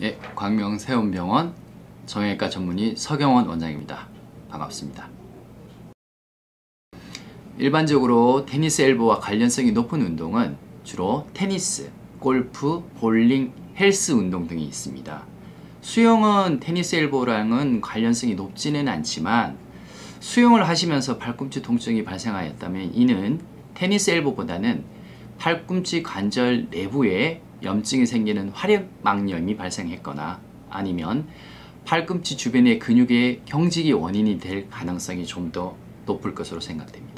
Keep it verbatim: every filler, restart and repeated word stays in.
예, 광명새움병원 정형외과 전문의 서경원 원장입니다. 반갑습니다. 일반적으로 테니스 엘보와 관련성이 높은 운동은 주로 테니스, 골프, 볼링, 헬스 운동 등이 있습니다. 수영은 테니스 엘보랑은 관련성이 높지는 않지만 수영을 하시면서 팔꿈치 통증이 발생하였다면 이는 테니스 엘보보다는 팔꿈치 관절 내부에 염증이 생기는 활액막염이 발생했거나 아니면 팔꿈치 주변의 근육의 경직이 원인이 될 가능성이 좀 더 높을 것으로 생각됩니다.